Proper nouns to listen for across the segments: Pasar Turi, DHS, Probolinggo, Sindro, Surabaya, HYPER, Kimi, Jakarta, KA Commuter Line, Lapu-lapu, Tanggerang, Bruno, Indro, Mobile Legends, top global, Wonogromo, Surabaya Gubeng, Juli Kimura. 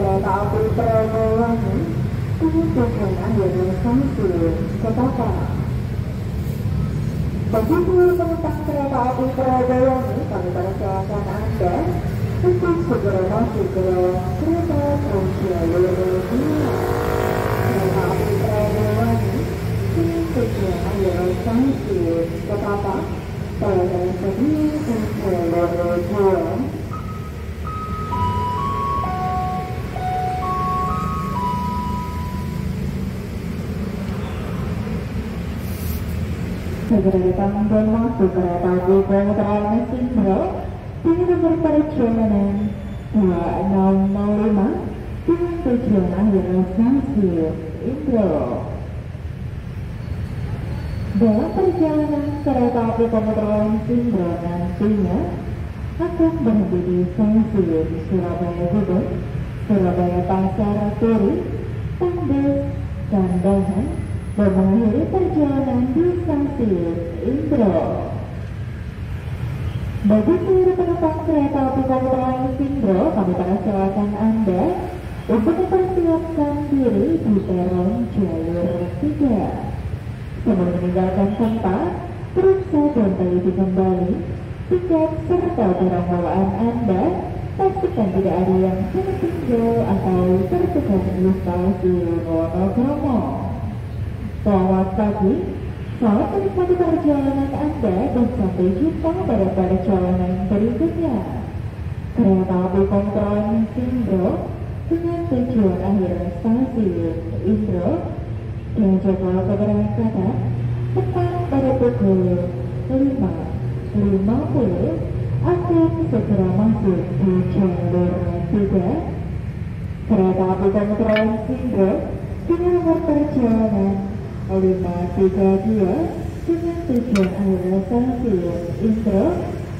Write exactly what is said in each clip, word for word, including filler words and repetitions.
kereta api Probolinggo tujuan Andro Samsu, Jakarta. Bagi seluruh penumpang kereta api Probolinggo, kami persilakan Anda untuk segera masuk ke kereta Probolinggo. Kereta api Probolinggo tujuan Andro Samsu, Jakarta. Pada sini Probolinggo. Segera datang dan masuk kereta api Commuter Line Sindro dengan nomor perjalanan dua nol nol lima dengan tujuan Andro Samsu, Indro. Dalam perjalanan kereta api Commuter Line Sindro nantinya akan berhenti di stasiun Surabaya Gubeng, Surabaya Pasar Turi, Tanggerang, Tanggerang. Dan mengakhiri perjalanan di stasiun Indro. Bagi seluruh penumpang kereta api Commuter Line Sindro, kami persilakan Anda untuk mempersiapkan diri di peron jalur tiga. Sebelum meninggalkan tempat, periksa dan teliti kembali tiket serta barang bawaan Anda. Pastikan tidak ada yang tertinggal atau tertukar di stasiun Wonogromo. Selamat pagi, selamat menikmati perjalanan Anda dan sampai jumpa pada perjalanan berikutnya. Kereta api Commuter Line Sindro dengan tujuan akhir stasiun Indro dan jadwal keberangkatan tepat pada pukul lima lima puluh akan segera masuk di jalur tiga. Kereta api Commuter Line Sindro dengan nomor perjalanan lima tiga dua dengan tujuan Andro Samsu, Indro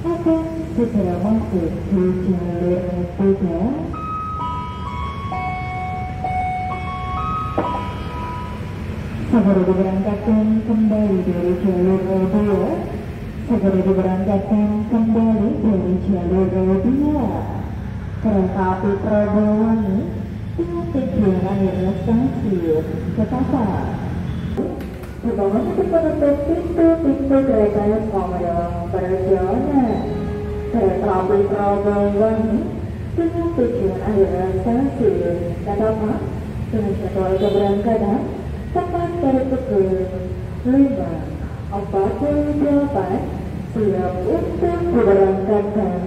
akan segera masuk di jalur tiga. Segera diberangkatkan kembali dari jalur dua. Segera diberangkatkan kembali dari jalur dua. Kereta api Probolinggo dengan tujuan Andro Samsu, Jakarta. Dibangun untuk menutup pintu-pintu kereta selama perjalanan. Kereta api Probolinggo dengan tujuan Andro Samsu, Jakarta dengan jadwal keberangkatan tepat pada pukul lima empat puluh delapan siap untuk diberangkatkan.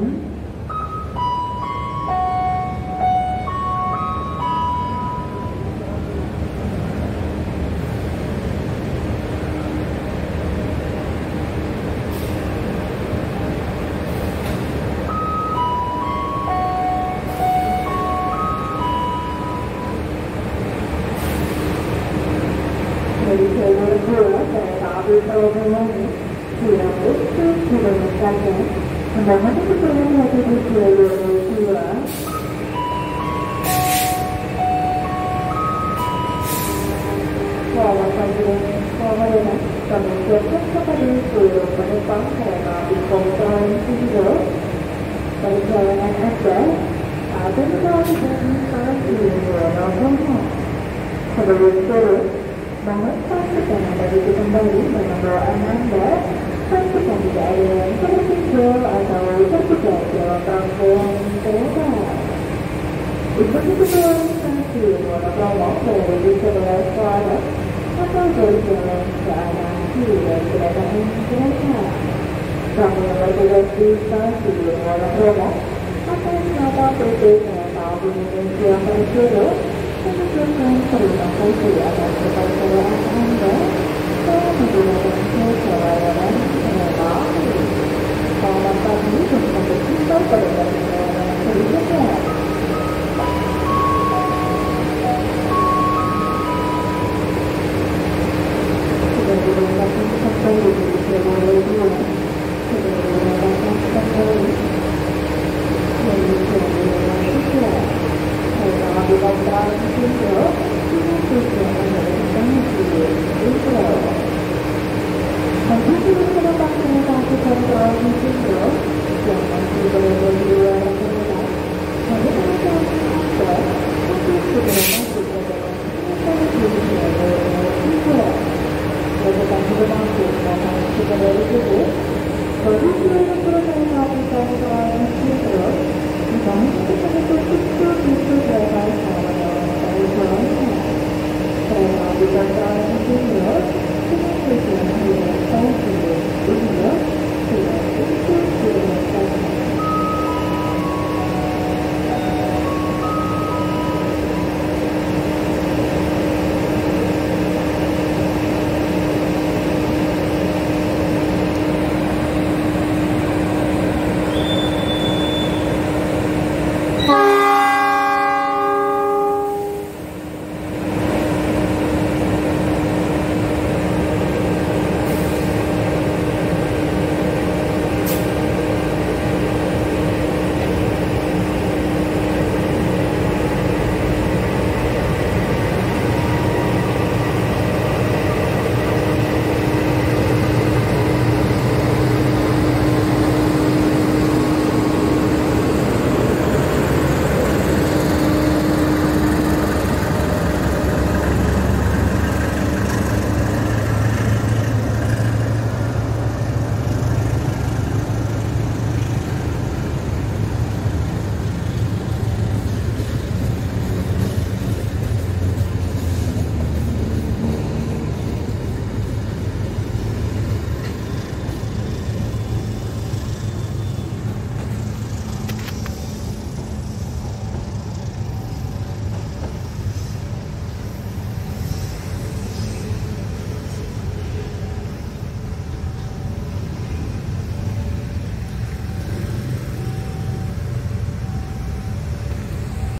Terima kasih.